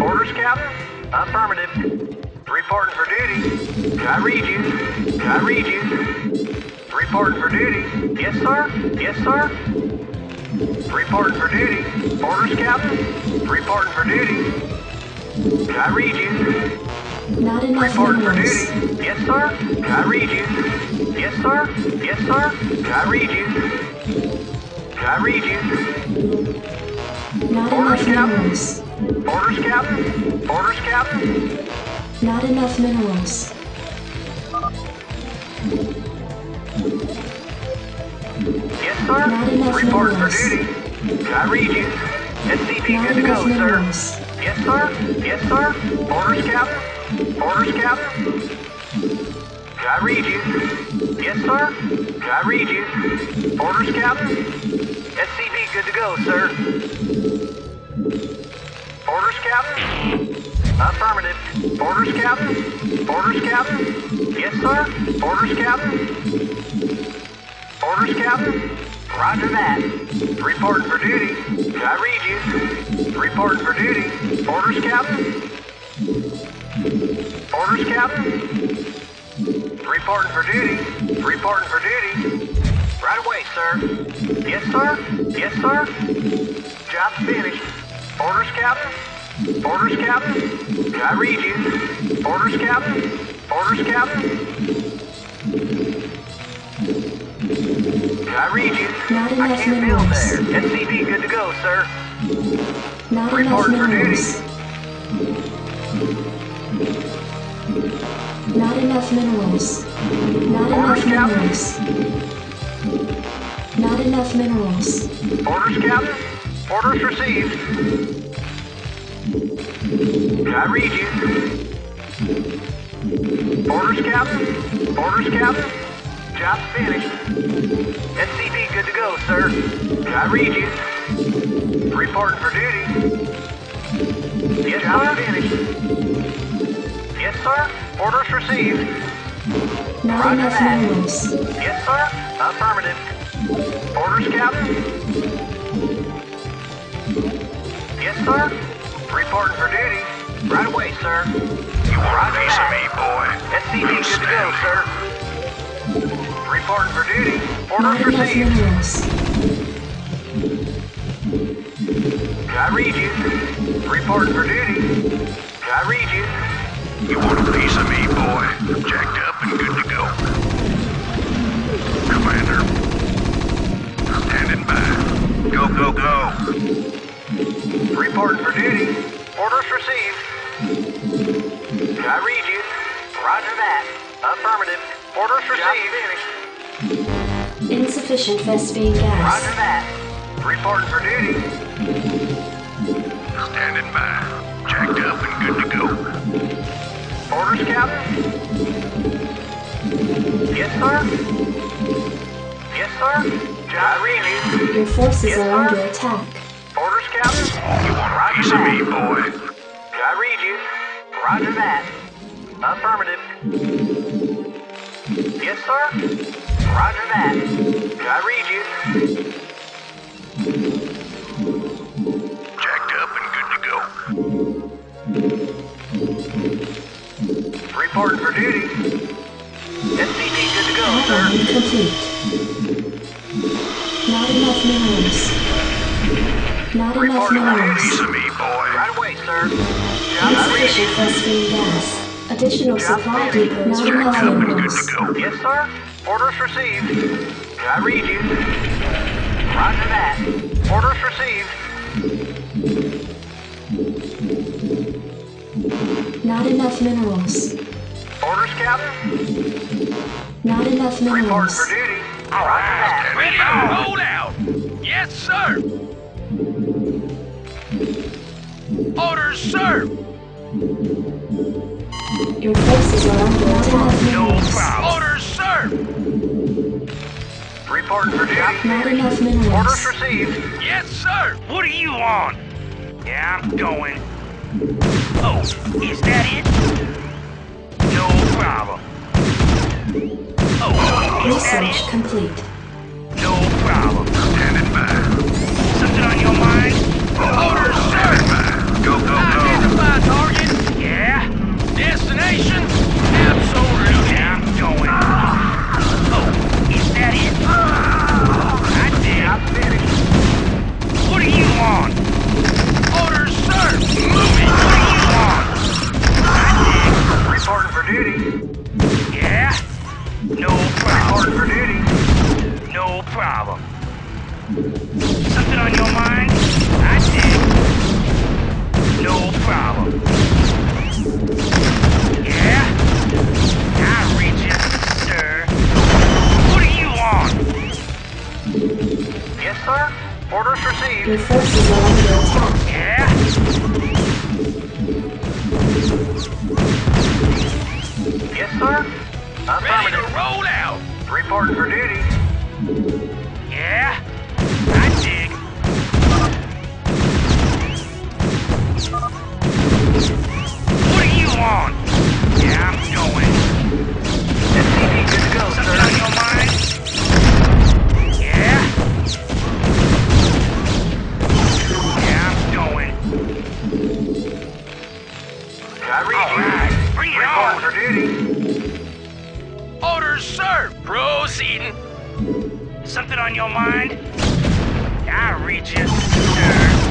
Orders, Captain? Affirmative. Reporting for duty. Can I read you? Can I read you? Reporting for duty. Yes, sir? Yes, sir? Reporting for duty. Orders, Captain? Reporting for duty. Can I read you? Not enough. Reporting for duty. Yes, sir? Can I read you? Yes, sir? Yes, sir? Can I read you? Can I read you? Not Orders, Captain? Orders, Captain? Orders, Captain? Not enough minerals. Yes, sir? Not enough Report minerals. For duty. Can I read you? SCP Not good to go, minerals. Sir. Yes, sir? Yes, sir? Orders, Captain? Orders, Captain? Can I read you? Yes, sir? Can I read you? Orders, Captain? SCP good to go, sir. Orders, Captain? Affirmative. Orders, Captain? Orders, Captain? Yes, sir? Orders, Captain? Orders, Captain? Roger that. Reporting for duty. Can I read you? Reporting for duty. Orders, Captain? Orders, Captain? Reporting for duty. Reporting for duty. Right away, sir. Yes, sir? Yes, sir? Job's finished. Orders, Captain? Orders, Captain? Can I read you? Orders, Captain? Orders, Captain? Can I read you? I can't build there. SCP good to go, sir. Reporting for duty. Not enough minerals. Not Orders, enough minerals. Captain. Not enough minerals. Orders, Captain. Orders received. Can I read you? Orders, Captain. Orders, Captain. Job's finished. SCP good to go, sir. Can I read you? Reporting for duty. Yes, job finished. Yes, sir. Orders received. Not Roger that. Minerals. Yes, sir. Affirmative. Orders, Captain. Yes, sir. Reporting for duty. Right away, sir. You want a piece of me, boy? SCP good to go, sir. Reporting for duty. Orders received. Minerals. Can I read you? Reporting for duty. Can I read you? You want a piece of me, boy? Jacked up and good to go. Commander, standing by. Go, go, go. Reporting for duty. Orders received. Can I read you? Roger that. Affirmative. Orders received. Finished. Insufficient Vespene gas. Roger that. Reporting for duty. Standing by. Jacked up and good to go. Orders, Captain? Yes, sir? Yes, sir? Job reading. Your forces are under attack. Orders, Captain? You want a piece of me, boy? Can I read you? Roger that. Affirmative. Yes, sir? Roger that. Can I read you? Jacked up and good to go. Reporting for duty. SCP good to go, sir. Complete. Not enough minerals. Not Reporting enough minerals. Piece of me, boy. Right away, sir. Insufficient phosphine gas. Additional supply depots. Not enough minerals. Good to go. Yes, sir. Orders received. Can I read you? Roger that. Orders received. Not enough minerals. Orders, Captain? Not enough minerals. Report for duty. All right. Ready to hold out. Yes, sir. Orders, sir. Your forces are under attack. No problem. Orders, sir. Report for duty. Not enough minerals. Orders received. Yes, sir. What are you on? Yeah, I'm going. Oh, is that it? No problem. Oh, is that it? Complete. No problem. Standing by. Something on your mind? I did. No problem. Yeah? I registered, sir. What do you want? Yes, sir. Orders received. Your forces are under attack. Yeah? Yes, sir. Ready to roll out! Reporting for duty. Yeah? I dig. What do you want? Yeah, I'm going. SCP good to go, sir. Something on your mind? Yeah? Yeah, I'm going. I read you. Bring it on! Reporting for duty. Orders, sir! Proceeding. Something on your mind? I read you, sir.